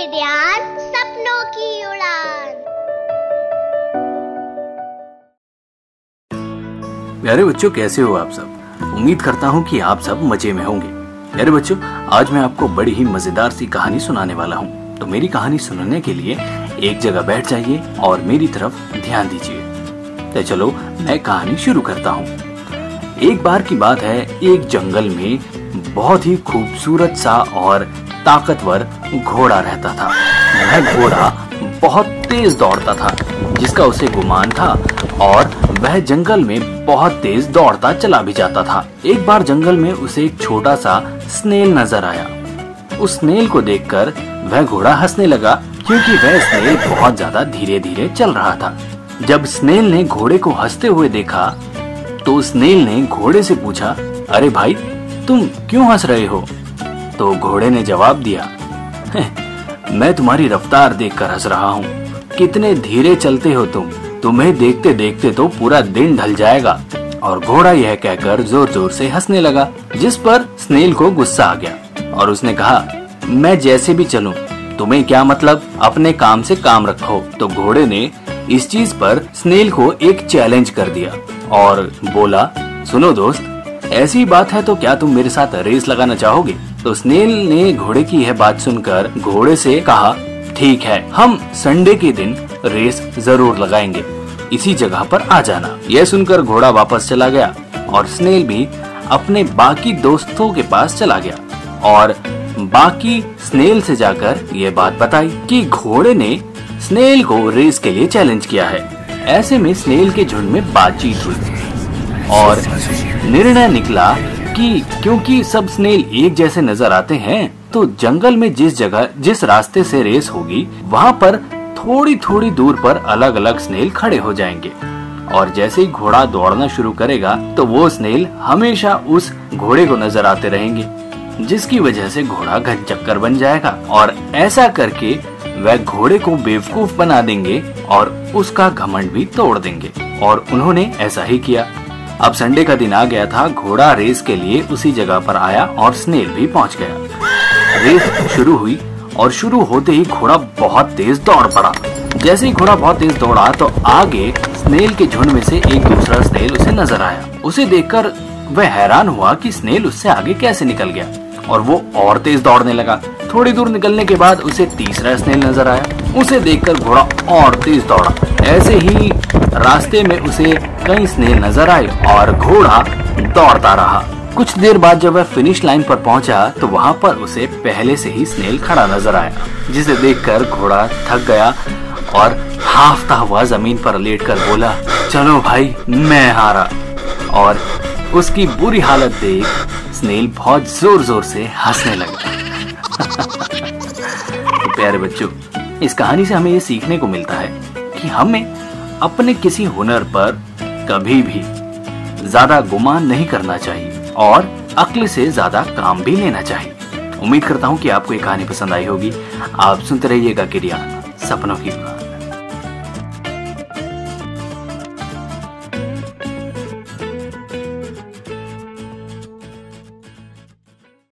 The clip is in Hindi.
रखे ध्यान सपनों की उड़ान। प्यारे बच्चों, कैसे हो आप सब? उम्मीद करता हूँ कि आप सब मजे में होंगे। प्यारे बच्चों, आज मैं आपको बड़ी ही मजेदार सी कहानी सुनाने वाला हूँ, तो मेरी कहानी सुनने के लिए एक जगह बैठ जाइए और मेरी तरफ ध्यान दीजिए। तो चलो मैं कहानी शुरू करता हूँ। एक बार की बात है, एक जंगल में बहुत ही खूबसूरत सा और ताकतवर घोड़ा रहता था। वह घोड़ा बहुत तेज दौड़ता था, जिसका उसे गुमान था, और वह जंगल में बहुत तेज दौड़ता चला भी जाता था। एक बार जंगल में उसे एक छोटा सा स्नेल नजर आया। उस स्नेल को देखकर वह घोड़ा हंसने लगा, क्योंकि वह स्नेल बहुत ज्यादा धीरे धीरे चल रहा था। जब स्नेल ने घोड़े को हंसते हुए देखा तो स्नेल ने घोड़े से पूछा, अरे भाई, तुम क्यों हंस रहे हो? तो घोड़े ने जवाब दिया, मैं तुम्हारी रफ्तार देखकर हंस रहा हूँ। कितने धीरे चलते हो तुम, तुम्हें देखते देखते तो पूरा दिन ढल जाएगा। और घोड़ा यह कहकर जोर जोर से हंसने लगा, जिस पर स्नेल को गुस्सा आ गया और उसने कहा, मैं जैसे भी चलूं, तुम्हें क्या मतलब, अपने काम से काम रखो। तो घोड़े ने इस चीज पर स्नेल को एक चैलेंज कर दिया और बोला, सुनो दोस्त, ऐसी बात है तो क्या तुम मेरे साथ रेस लगाना चाहोगे? तो स्नेल ने घोड़े की यह बात सुनकर घोड़े से कहा, ठीक है, हम संडे के दिन रेस जरूर लगाएंगे, इसी जगह पर आ जाना। यह सुनकर घोड़ा वापस चला गया और स्नेल भी अपने बाकी दोस्तों के पास चला गया और बाकी स्नेल से जाकर यह बात बताई कि घोड़े ने स्नेल को रेस के लिए चैलेंज किया है। ऐसे में स्नेल के झुंड में बातचीत हुई और निर्णय निकला कि क्योंकि सब स्नेल एक जैसे नजर आते हैं, तो जंगल में जिस रास्ते से रेस होगी, वहाँ पर थोड़ी थोड़ी दूर पर अलग अलग स्नेल खड़े हो जाएंगे। और जैसे ही घोड़ा दौड़ना शुरू करेगा, तो वो स्नेल हमेशा उस घोड़े को नजर आते रहेंगे, जिसकी वजह से घोड़ा घनचक्कर बन जाएगा। और ऐसा करके वह घोड़े को बेवकूफ बना देंगे और उसका घमंड भी तोड़ देंगे। और उन्होंने ऐसा ही किया। अब संडे का दिन आ गया था। घोड़ा रेस के लिए उसी जगह पर आया और स्नेल भी पहुंच गया। रेस शुरू हुई और शुरू होते ही घोड़ा बहुत तेज दौड़ पड़ा। जैसे ही घोड़ा बहुत तेज दौड़ा, तो आगे स्नेल के झुंड में से एक दूसरा स्नेल उसे नजर आया। उसे देखकर वह हैरान हुआ कि स्नेल उससे आगे कैसे निकल गया, और वो और तेज दौड़ने लगा। थोड़ी दूर निकलने के बाद उसे तीसरा स्नेल नजर आया। उसे देखकर घोड़ा और तेज दौड़ा। ऐसे ही रास्ते में उसे कई स्नेल नजर आए और घोड़ा दौड़ता रहा। कुछ देर बाद जब वह फिनिश लाइन पर पहुंचा, तो वहां पर उसे पहले से ही स्नेल खड़ा नजर आया, जिसे देखकर घोड़ा थक गया और हाफता हुआ जमीन पर लेटकर बोला, चलो भाई, मैं हारा। और उसकी बुरी हालत देख स्नेल बहुत जोर जोर से हंसने लगा। तो प्यारे बच्चों, इस कहानी से हमें ये सीखने को मिलता है कि हमें अपने किसी हुनर पर कभी भी ज्यादा गुमान नहीं करना चाहिए और अक्ल से ज्यादा काम भी लेना चाहिए। उम्मीद करता हूँ कि आपको ये कहानी पसंद आई होगी। आप सुनते रहिएगा किरियान सपनों की बात।